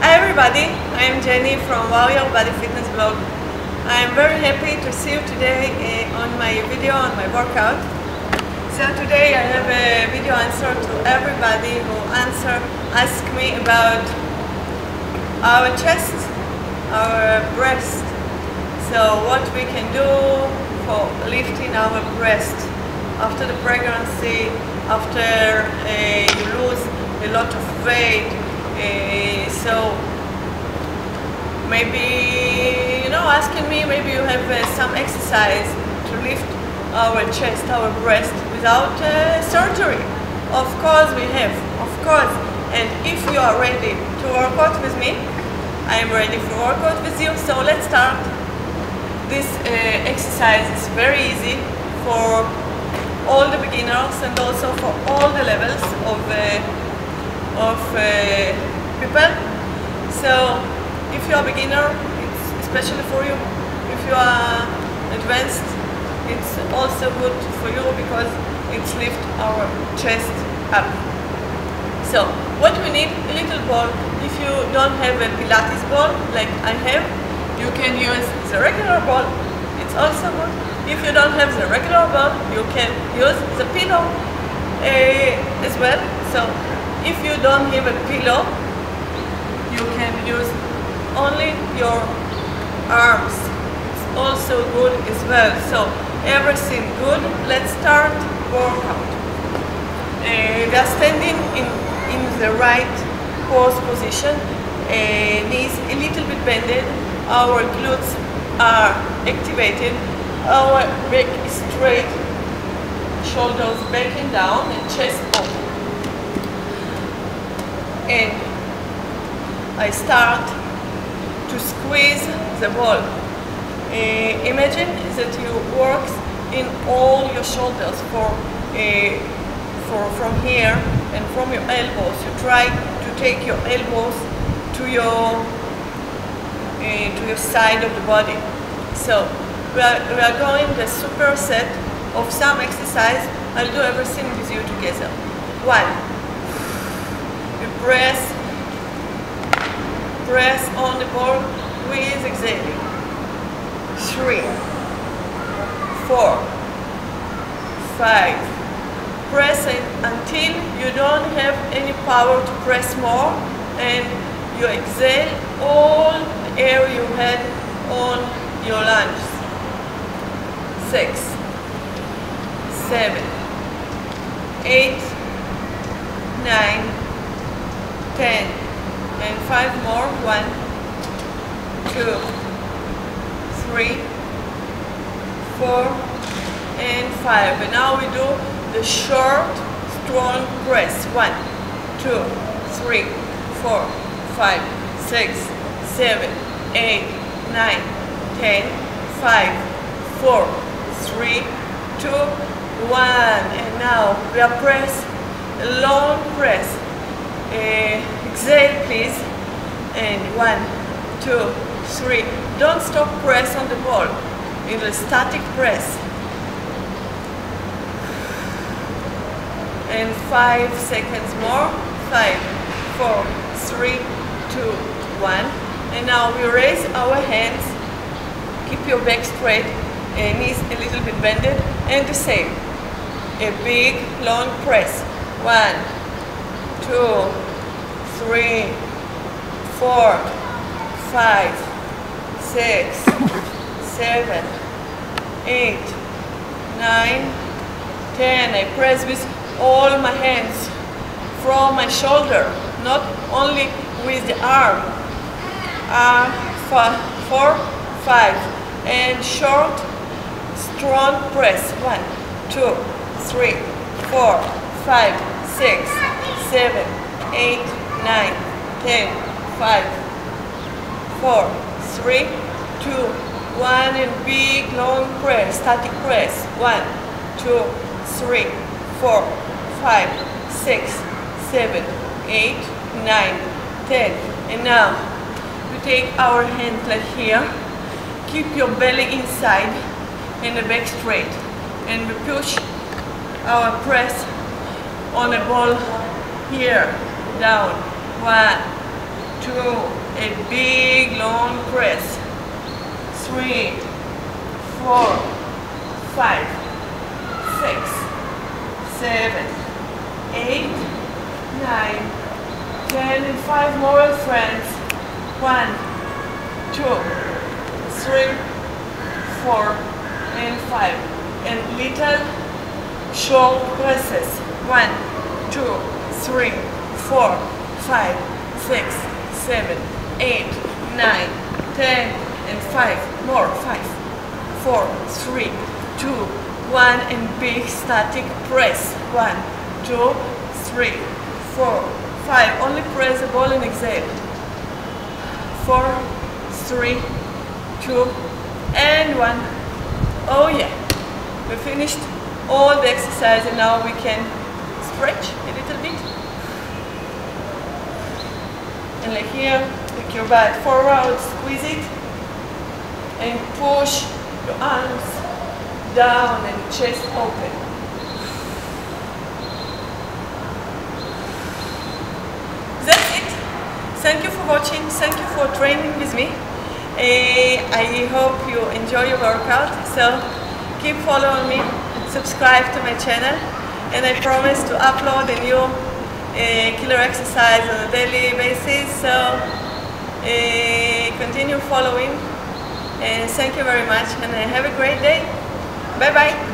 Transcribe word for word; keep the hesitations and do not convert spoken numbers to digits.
Hi everybody, I am Jenny from Wow Your Body Fitness Blog. I am very happy to see you today uh, on my video on my workout. So today I have a video answer to everybody who answer ask me about our chest, our breast. So what we can do for lifting our breast after the pregnancy, after uh, you lose a lot of weight. Uh, so maybe, you know, asking me maybe you have uh, some exercise to lift our chest, our breast without uh, surgery. Of course we have, of course. And if you are ready to work out with me, I am ready for work out with you. So let's start. This uh, exercise is very easy for all the beginners and also for all the levels of uh, of uh, people. So if you are a beginner, it's especially for you. If you are advanced, it's also good for you because it's lift our chest up. So what we need, a little ball. If you don't have a Pilates ball like I have, you can use the regular ball. It's also good. If you don't have the regular ball, you can use the pillow uh, as well. So if you don't have a pillow, you can use only your arms. It's also good as well. So everything good. Let's start workout. Uh, we are standing in, in the right pose position. Uh, knees a little bit bended. Our glutes are activated. Our back is straight. Shoulders back and down and chest open. And I start to squeeze the ball. Uh, imagine that you work in all your shoulders for, uh, for from here and from your elbows. You try to take your elbows to your uh, to your side of the body. So we are, we are going the superset of some exercise. I'll do everything with you together. One. Press, press on the ball with exhaling. Three, four, five. Press until you don't have any power to press more, and you exhale all the air you had on your lungs. Six, seven, eight, nine. ten and five more. One, two, three, four, and five. And now we do the short, strong press. One, two, three, four, five, six, seven, eight, nine, ten, five, four, three, two, one. And now we are press, long press. Uh, exhale please, and one, two, three. Don't stop press on the ball. In the static press. And five seconds more. Five, four, three, two, one. And now we raise our hands. Keep your back straight, and knees a little bit bended, and the same. A big long press. One, two, three, four, five, six, seven, eight, nine, ten. I press with all my hands from my shoulder, not only with the arm. Uh, four, five, and short, strong press. One, two, three, four, five, six, seven, eight, nine, ten, five, four, three, two, one, and big long press, static press. One, two, three, four, five, six, seven, eight, nine, ten. And now we take our hands like here. Keep your belly inside and the back straight, and we push our press on the ball here. Down. One, two, a big long breath, three, four, five, six, seven, eight, nine, ten, and five more friends, one, two, three, four, and five, and little short breaths, one, two, three, four, five, six, seven, eight, nine, ten, and five more, five, four, three, two, one, and big static press, one, two, three, four, five, only press the ball and exhale, four, three, two, and one. Oh yeah, we finished all the exercise and now we can stretch a little bit. And like here, take your butt forward, squeeze it, and push your arms down and chest open. That's it. Thank you for watching. Thank you for training with me. Uh, I hope you enjoy your workout. So keep following me, subscribe to my channel, and I promise to upload a new Uh, killer exercise on a daily basis, so uh, continue following, and thank you very much, and uh, have a great day. Bye bye.